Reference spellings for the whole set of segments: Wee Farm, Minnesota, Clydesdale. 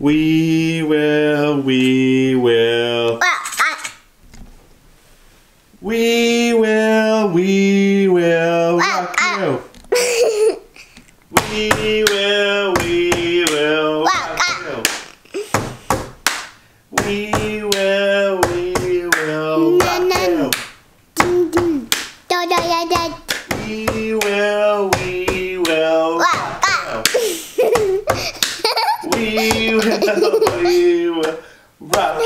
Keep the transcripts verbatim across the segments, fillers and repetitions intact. We will, we will. We will, we will rock you. We will, we will rock you. We will, we will rock you. We will, we will rock you. We will, we will rock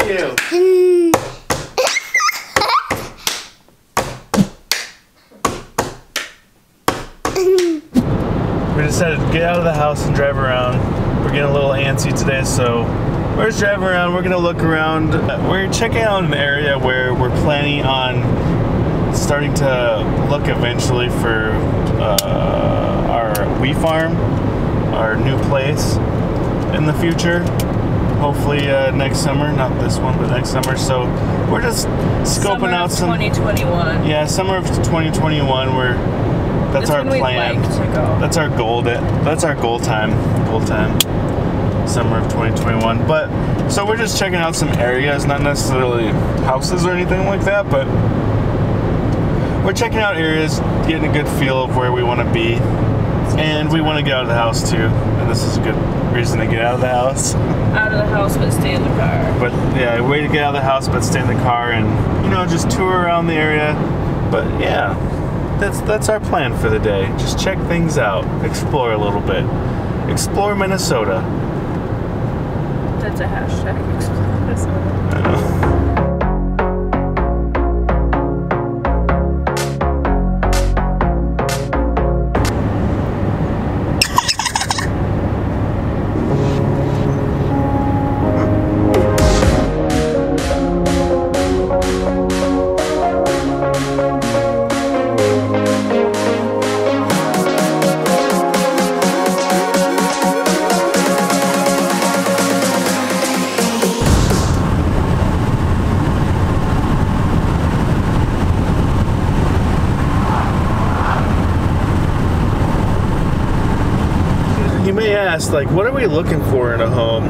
you. We decided to get out of the house and drive around. We're getting a little antsy today, so we're just driving around. We're gonna look around. We're checking out an area where we're planning on starting to look eventually for uh, our Wee Farm, our new place in the future. Hopefully uh, next summer, not this one, but next summer. So we're just scoping summer out some. twenty twenty-one. Yeah, summer of twenty twenty-one. We're. That's our plan. That's our goal. That's our goal time. Goal time. Summer of twenty twenty-one. But so we're just checking out some areas, not necessarily houses or anything like that, but we're checking out areas, getting a good feel of where we want to be, and we want to get out of the house too. And this is a good reason to get out of the house. Out of the house, but stay in the car. But yeah, way to get out of the house, but stay in the car, and you know, just tour around the area. But yeah. That's that's our plan for the day. Just check things out, explore a little bit, explore Minnesota. That's a hashtag. Explore Minnesota. I know. You may ask, like, what are we looking for in a home?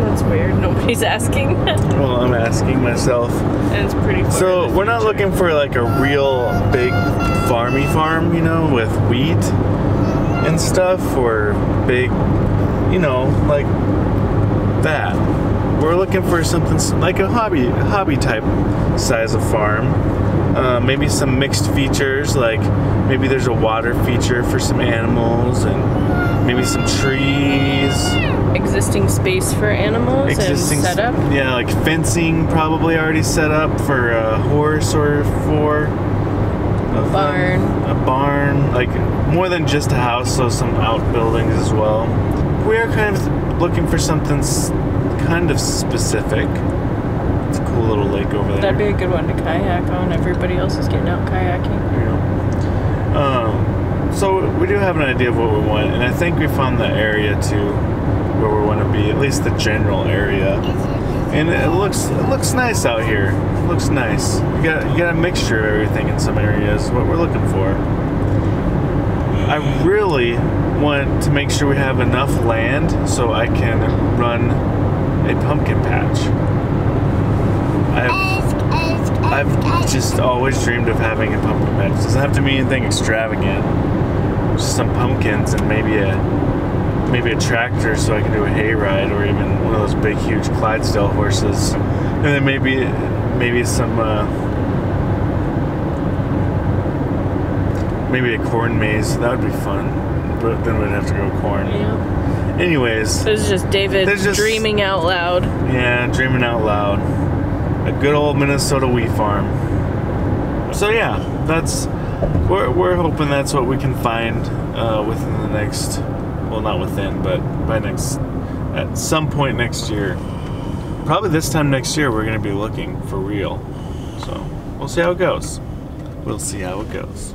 That's weird. Nobody's asking. Well, I'm asking myself. And it's pretty far. So we're future. Not looking for like a real big farmy farm, you know, with wheat and stuff, or big, you know, like that. We're looking for something like a hobby, hobby type size of farm. Uh, maybe some mixed features, like maybe there's a water feature for some animals and. Maybe some trees. Existing space for animals Existing, and set up. Yeah, like fencing probably already set up for a horse or for a barn. A barn. Like more than just a house, so some outbuildings as well. We are kind of looking for something kind of specific. It's a cool little lake over there. That'd be a good one to kayak on. Everybody else is getting out kayaking. Yeah. Um. So we do have an idea of what we want, and I think we found the area too, where we want to be, at least the general area. And it looks it looks nice out here. It looks nice. You got you got a mixture of everything in some areas. What we're looking for. I really want to make sure we have enough land so I can run a pumpkin patch. I've I've just always dreamed of having a pumpkin patch. It doesn't have to be anything extravagant. Just some pumpkins and maybe a maybe a tractor so I can do a hayride, or even one of those big, huge Clydesdale horses. And then maybe maybe some uh, maybe a corn maze. That would be fun. But then we'd have to grow corn. Yeah. Anyways, this is just David just, dreaming out loud. Yeah, dreaming out loud. A good old Minnesota Wee Farm. So yeah, that's we're we're hoping that's what we can find uh, within the next, well, not within, but by next, at some point next year. Probably this time next year we're gonna be looking for real. So we'll see how it goes. We'll see how it goes.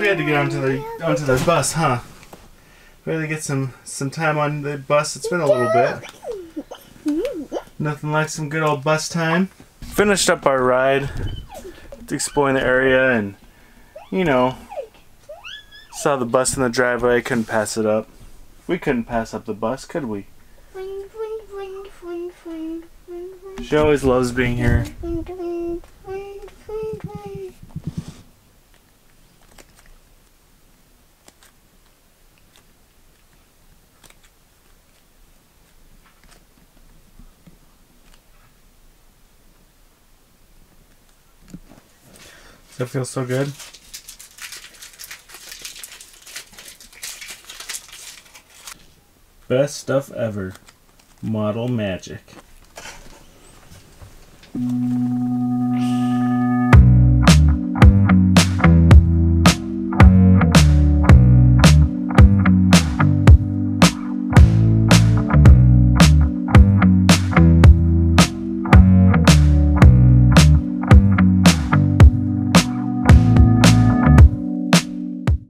We had to get onto the onto the bus, huh? We had to get some some time on the bus. It's been a little bit. Nothing like some good old bus time. Finished up our ride, exploring the area, and you know, saw the bus in the driveway. Couldn't pass it up. We couldn't pass up the bus, could we? She always loves being here. Does that feel so good? Best stuff ever. Model magic. Mm.